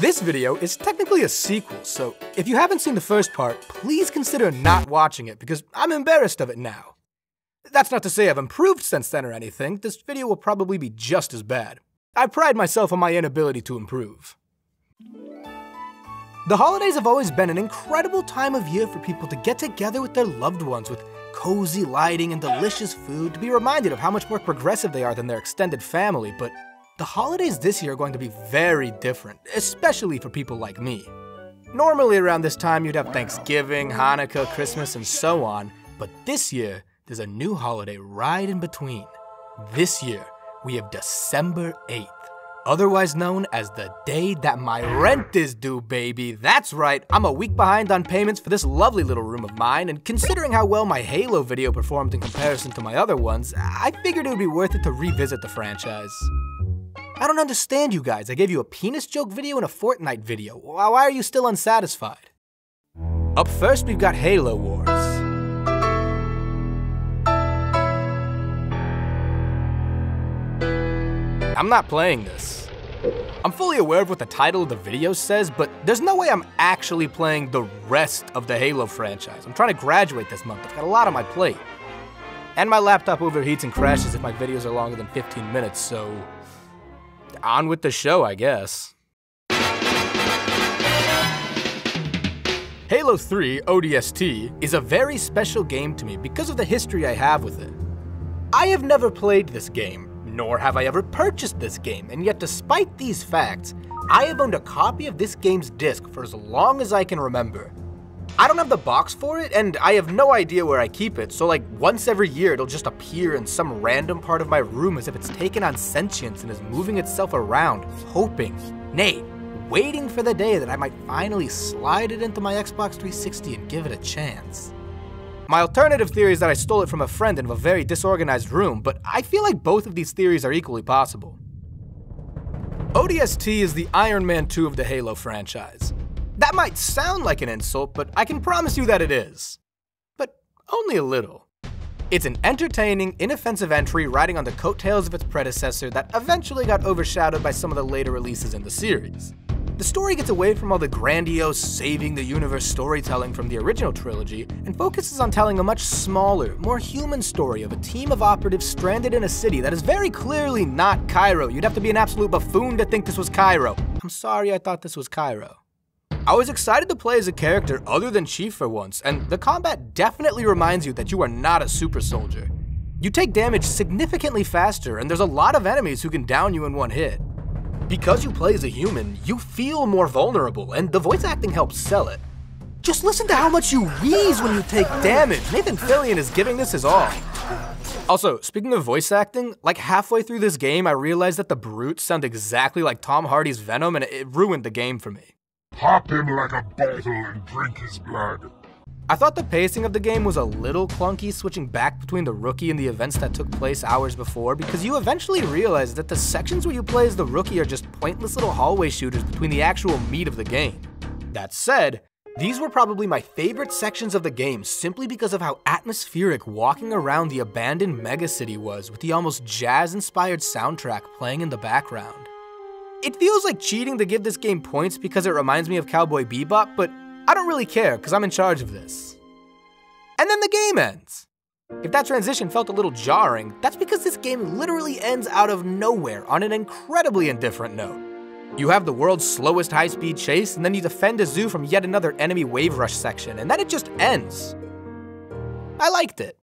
This video is technically a sequel, so if you haven't seen the first part, please consider not watching it because I'm embarrassed of it now. That's not to say I've improved since then or anything, this video will probably be just as bad. I pride myself on my inability to improve. The holidays have always been an incredible time of year for people to get together with their loved ones with cozy lighting and delicious food to be reminded of how much more progressive they are than their extended family, but the holidays this year are going to be very different, especially for people like me. Normally around this time you'd have Thanksgiving, Hanukkah, Christmas, and so on, but this year there's a new holiday right in between. This year we have December 8th, otherwise known as the day that my rent is due, baby. That's right, I'm a week behind on payments for this lovely little room of mine, and considering how well my Halo video performed in comparison to my other ones, I figured it would be worth it to revisit the franchise. I don't understand you guys, I gave you a penis joke video and a Fortnite video, why are you still unsatisfied? Up first we've got Halo Wars. I'm not playing this. I'm fully aware of what the title of the video says, but there's no way I'm actually playing the rest of the Halo franchise. I'm trying to graduate this month, I've got a lot on my plate. And my laptop overheats and crashes if my videos are longer than 15 minutes, so... on with the show, I guess. Halo 3 ODST is a very special game to me because of the history I have with it. I have never played this game, nor have I ever purchased this game, and yet despite these facts, I have owned a copy of this game's disc for as long as I can remember. I don't have the box for it, and I have no idea where I keep it, so like once every year it'll just appear in some random part of my room as if it's taken on sentience and is moving itself around, hoping, nay, waiting for the day that I might finally slide it into my Xbox 360 and give it a chance. My alternative theory is that I stole it from a friend in a very disorganized room, but I feel like both of these theories are equally possible. ODST is the Iron Man 2 of the Halo franchise. That might sound like an insult, but I can promise you that it is. But only a little. It's an entertaining, inoffensive entry riding on the coattails of its predecessor that eventually got overshadowed by some of the later releases in the series. The story gets away from all the grandiose, saving the universe storytelling from the original trilogy and focuses on telling a much smaller, more human story of a team of operatives stranded in a city that is very clearly not Cairo. You'd have to be an absolute buffoon to think this was Cairo. I'm sorry, I thought this was Cairo. I was excited to play as a character other than Chief for once, and the combat definitely reminds you that you are not a super soldier. You take damage significantly faster, and there's a lot of enemies who can down you in one hit. Because you play as a human, you feel more vulnerable, and the voice acting helps sell it. Just listen to how much you wheeze when you take damage. Nathan Fillion is giving this his all. Also, speaking of voice acting, like halfway through this game I realized that the Brute sounds exactly like Tom Hardy's Venom, and it ruined the game for me. Pop him like a bottle and drink his blood. I thought the pacing of the game was a little clunky, switching back between the rookie and the events that took place hours before, because you eventually realize that the sections where you play as the rookie are just pointless little hallway shooters between the actual meat of the game. That said, these were probably my favorite sections of the game simply because of how atmospheric walking around the abandoned megacity was, with the almost jazz-inspired soundtrack playing in the background. It feels like cheating to give this game points because it reminds me of Cowboy Bebop, but I don't really care because I'm in charge of this. And then the game ends. If that transition felt a little jarring, that's because this game literally ends out of nowhere on an incredibly indifferent note. You have the world's slowest high-speed chase, and then you defend a zoo from yet another enemy wave rush section, and then it just ends. I liked it.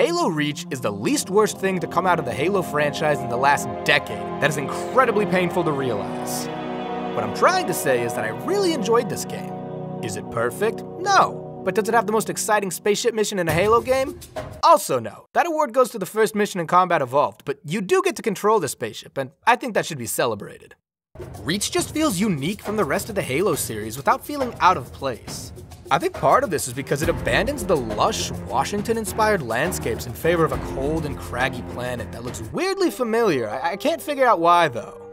Halo Reach is the least worst thing to come out of the Halo franchise in the last decade. That is incredibly painful to realize. What I'm trying to say is that I really enjoyed this game. Is it perfect? No. But does it have the most exciting spaceship mission in a Halo game? Also no. That award goes to the first mission in Combat Evolved, but you do get to control the spaceship, and I think that should be celebrated. Reach just feels unique from the rest of the Halo series without feeling out of place. I think part of this is because it abandons the lush, Washington-inspired landscapes in favor of a cold and craggy planet that looks weirdly familiar. I can't figure out why, though.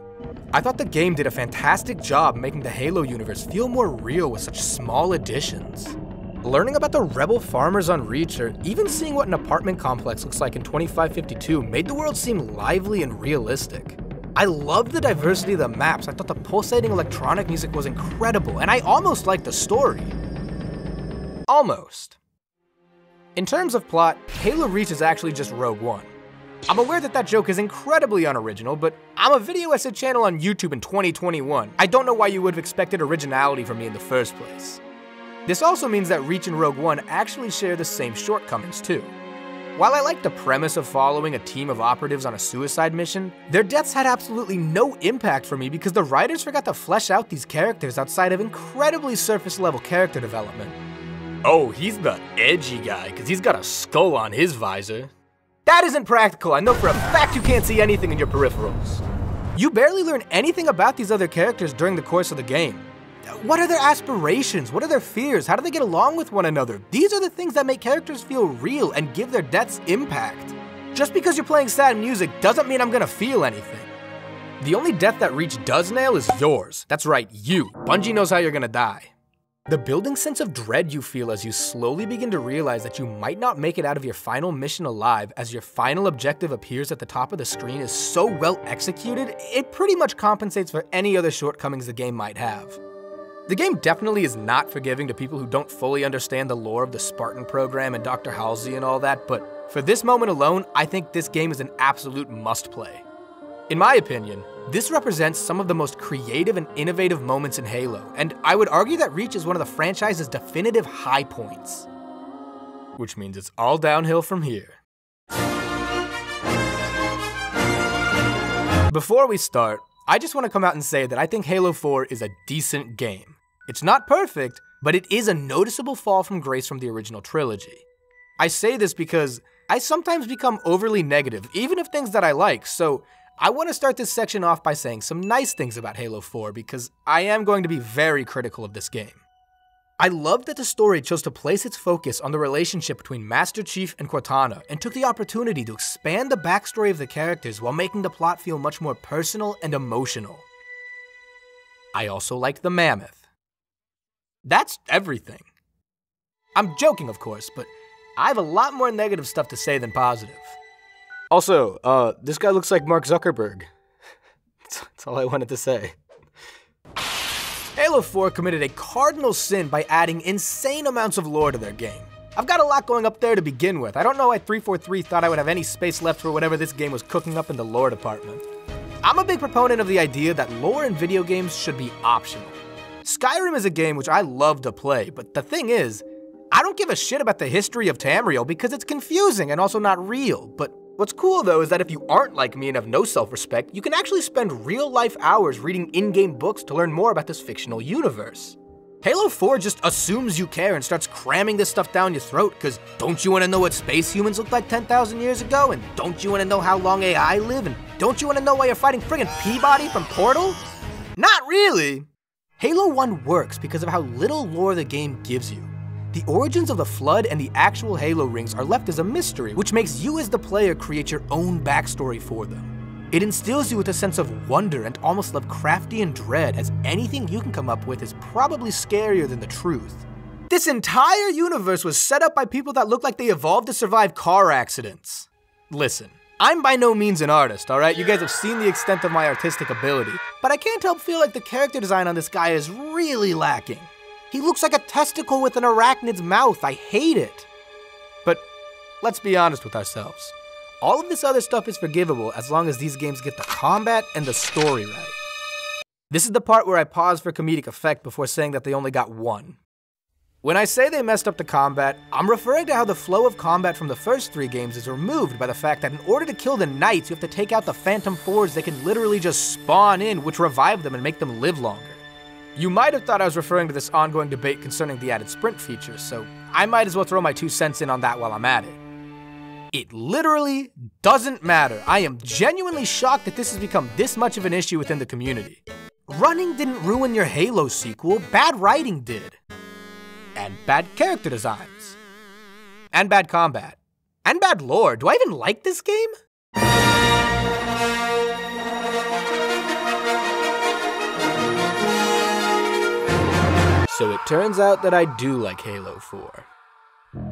I thought the game did a fantastic job making the Halo universe feel more real with such small additions. Learning about the rebel farmers on Reach, or even seeing what an apartment complex looks like in 2552, made the world seem lively and realistic. I loved the diversity of the maps. I thought the pulsating electronic music was incredible, and I almost liked the story. Almost. In terms of plot, Halo Reach is actually just Rogue One. I'm aware that that joke is incredibly unoriginal, but I'm a video essay channel on YouTube in 2021. I don't know why you would have expected originality from me in the first place. This also means that Reach and Rogue One actually share the same shortcomings too. While I like the premise of following a team of operatives on a suicide mission, their deaths had absolutely no impact for me because the writers forgot to flesh out these characters outside of incredibly surface-level character development. Oh, he's the edgy guy, because he's got a skull on his visor. That isn't practical. I know for a fact you can't see anything in your peripherals. You barely learn anything about these other characters during the course of the game. What are their aspirations? What are their fears? How do they get along with one another? These are the things that make characters feel real and give their deaths impact. Just because you're playing sad music doesn't mean I'm gonna feel anything. The only death that Reach does nail is yours. That's right, you. Bungie knows how you're gonna die. The building sense of dread you feel as you slowly begin to realize that you might not make it out of your final mission alive as your final objective appears at the top of the screen is so well executed, it pretty much compensates for any other shortcomings the game might have. The game definitely is not forgiving to people who don't fully understand the lore of the Spartan program and Dr. Halsey and all that, but for this moment alone, I think this game is an absolute must-play. In my opinion, this represents some of the most creative and innovative moments in Halo, and I would argue that Reach is one of the franchise's definitive high points. Which means it's all downhill from here. Before we start, I just want to come out and say that I think Halo 4 is a decent game. It's not perfect, but it is a noticeable fall from grace from the original trilogy. I say this because I sometimes become overly negative, even of things that I like, so I want to start this section off by saying some nice things about Halo 4 because I am going to be very critical of this game. I love that the story chose to place its focus on the relationship between Master Chief and Cortana and took the opportunity to expand the backstory of the characters while making the plot feel much more personal and emotional. I also liked the Mammoth. That's everything. I'm joking, of course, but I have a lot more negative stuff to say than positive. Also, this guy looks like Mark Zuckerberg. That's all I wanted to say. Halo 4 committed a cardinal sin by adding insane amounts of lore to their game. I've got a lot going up there to begin with. I don't know why 343 thought I would have any space left for whatever this game was cooking up in the lore department. I'm a big proponent of the idea that lore in video games should be optional. Skyrim is a game which I love to play, but the thing is, I don't give a shit about the history of Tamriel because it's confusing and also not real, but what's cool though is that if you aren't like me and have no self-respect, you can actually spend real-life hours reading in-game books to learn more about this fictional universe. Halo 4 just assumes you care and starts cramming this stuff down your throat, because don't you want to know what space humans looked like 10,000 years ago, and don't you want to know how long AI live, and don't you want to know why you're fighting friggin' Peabody from Portal? Not really! Halo 1 works because of how little lore the game gives you. The origins of the Flood and the actual Halo rings are left as a mystery, which makes you as the player create your own backstory for them. It instills you with a sense of wonder and almost Lovecraftian dread, as anything you can come up with is probably scarier than the truth. This entire universe was set up by people that look like they evolved to survive car accidents. Listen, I'm by no means an artist, alright? You guys have seen the extent of my artistic ability, but I can't help feel like the character design on this guy is really lacking. He looks like a testicle with an arachnid's mouth. I hate it. But let's be honest with ourselves. All of this other stuff is forgivable as long as these games get the combat and the story right. This is the part where I pause for comedic effect before saying that they only got one. When I say they messed up the combat, I'm referring to how the flow of combat from the first three games is removed by the fact that in order to kill the knights, you have to take out the Phantom Fours that can literally just spawn in, which revive them and make them live longer. You might have thought I was referring to this ongoing debate concerning the added sprint feature, so I might as well throw my 2 cents in on that while I'm at it. It literally doesn't matter. I am genuinely shocked that this has become this much of an issue within the community. Running didn't ruin your Halo sequel, bad writing did. And bad character designs. And bad combat. And bad lore. Do I even like this game? So it turns out that I do like Halo 4.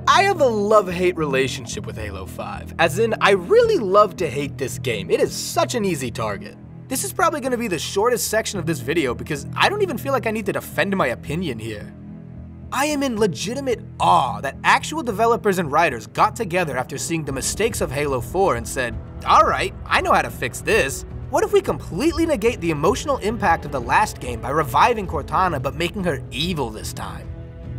I have a love-hate relationship with Halo 5, as in I really love to hate this game. It is such an easy target. This is probably going to be the shortest section of this video because I don't even feel like I need to defend my opinion here. I am in legitimate awe that actual developers and writers got together after seeing the mistakes of Halo 4 and said, alright, I know how to fix this. What if we completely negate the emotional impact of the last game by reviving Cortana but making her evil this time?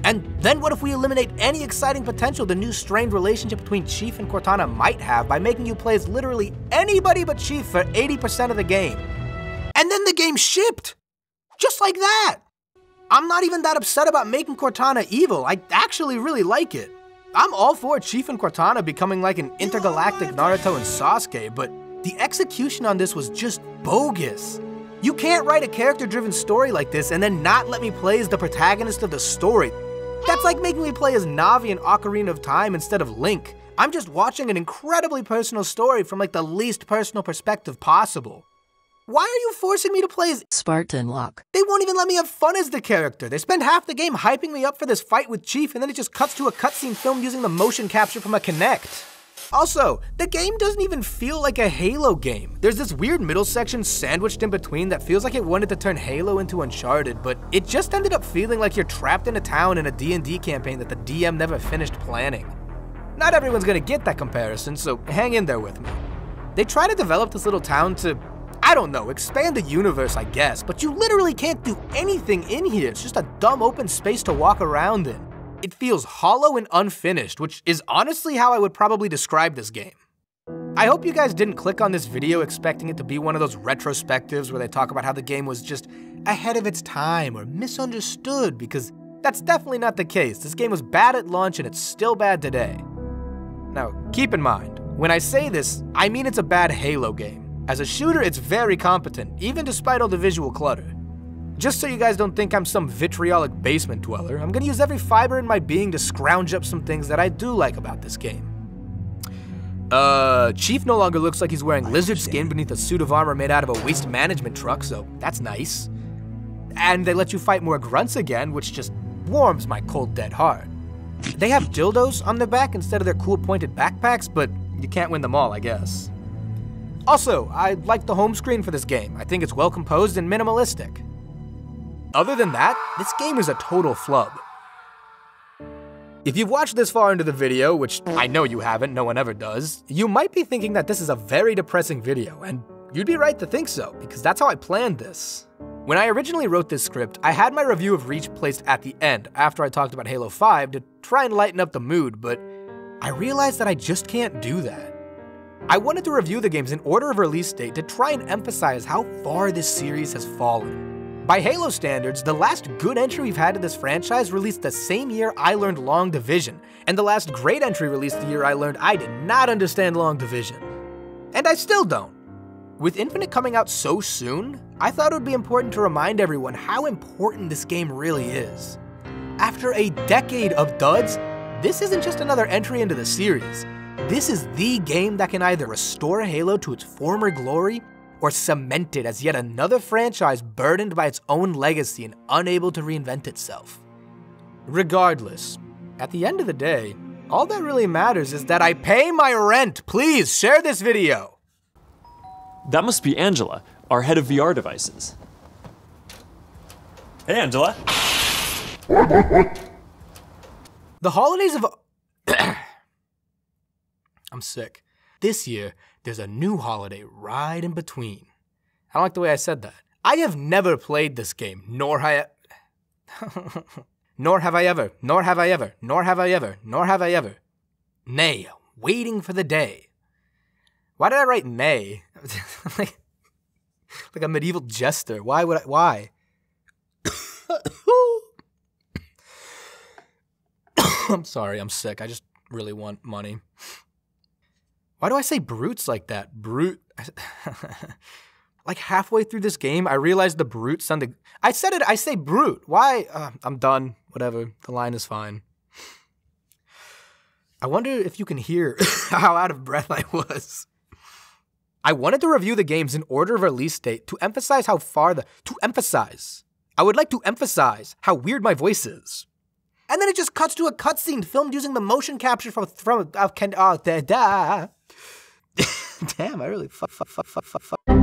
And then what if we eliminate any exciting potential the new strained relationship between Chief and Cortana might have by making you play as literally anybody but Chief for 80% of the game? And then the game shipped! Just like that! I'm not even that upset about making Cortana evil, I actually really like it. I'm all for Chief and Cortana becoming like an intergalactic Naruto and Sasuke, but the execution on this was just bogus. You can't write a character-driven story like this and then not let me play as the protagonist of the story. That's like making me play as Navi in Ocarina of Time instead of Link. I'm just watching an incredibly personal story from like the least personal perspective possible. Why are you forcing me to play as Spartan Locke? They won't even let me have fun as the character. They spend half the game hyping me up for this fight with Chief and then it just cuts to a cutscene film using the motion capture from a Kinect. Also, the game doesn't even feel like a Halo game. There's this weird middle section sandwiched in between that feels like it wanted to turn Halo into Uncharted, but it just ended up feeling like you're trapped in a town in a D&D campaign that the DM never finished planning. Not everyone's gonna get that comparison, so hang in there with me. They try to develop this little town to, I don't know, expand the universe, I guess, but you literally can't do anything in here. It's just a dumb open space to walk around in. It feels hollow and unfinished, which is honestly how I would probably describe this game. I hope you guys didn't click on this video expecting it to be one of those retrospectives where they talk about how the game was just ahead of its time or misunderstood, because that's definitely not the case. This game was bad at launch and it's still bad today. Now, keep in mind, when I say this, I mean it's a bad Halo game. As a shooter, it's very competent, even despite all the visual clutter. Just so you guys don't think I'm some vitriolic basement dweller, I'm gonna use every fiber in my being to scrounge up some things that I do like about this game. Chief no longer looks like he's wearing lizard skin beneath a suit of armor made out of a waste management truck, so that's nice. And they let you fight more grunts again, which just warms my cold dead heart. They have dildos on their back instead of their cool pointed backpacks, but you can't win them all, I guess. Also, I like the home screen for this game. I think it's well composed and minimalistic. Other than that, this game is a total flub. If you've watched this far into the video, which I know you haven't, no one ever does, you might be thinking that this is a very depressing video, and you'd be right to think so, because that's how I planned this. When I originally wrote this script, I had my review of Reach placed at the end, after I talked about Halo 5, to try and lighten up the mood, but I realized that I just can't do that. I wanted to review the games in order of release date to try and emphasize how far this series has fallen. By Halo standards, the last good entry we've had to this franchise released the same year I learned long division, and the last great entry released the year I learned I did not understand long division. And I still don't. With Infinite coming out so soon, I thought it would be important to remind everyone how important this game really is. After a decade of duds, this isn't just another entry into the series. This is the game that can either restore Halo to its former glory, or cemented as yet another franchise burdened by its own legacy and unable to reinvent itself. Regardless, at the end of the day, all that really matters is that I pay my rent. Please share this video. That must be Angela, our head of VR devices. Hey, Angela. The holidays of... I'm sick. This year, there's a new holiday right in between. I don't like the way I said that. I have never played this game, nor have I ever. Nay, waiting for the day. Why did I write nay? like a medieval jester. Why would I, why? I'm sorry, I'm sick. I just really want money. Why do I say brutes like that? Brute. Like halfway through this game, I realized the brute sounded. I said it. I say brute. Why? I'm done. Whatever. The line is fine. I wonder if you can hear how out of breath I was. I wanted to review the games in order of release date to emphasize how far the. To emphasize. I would like to emphasize how weird my voice is. And then it just cuts to a cutscene filmed using the motion capture from Damn, I really fuck.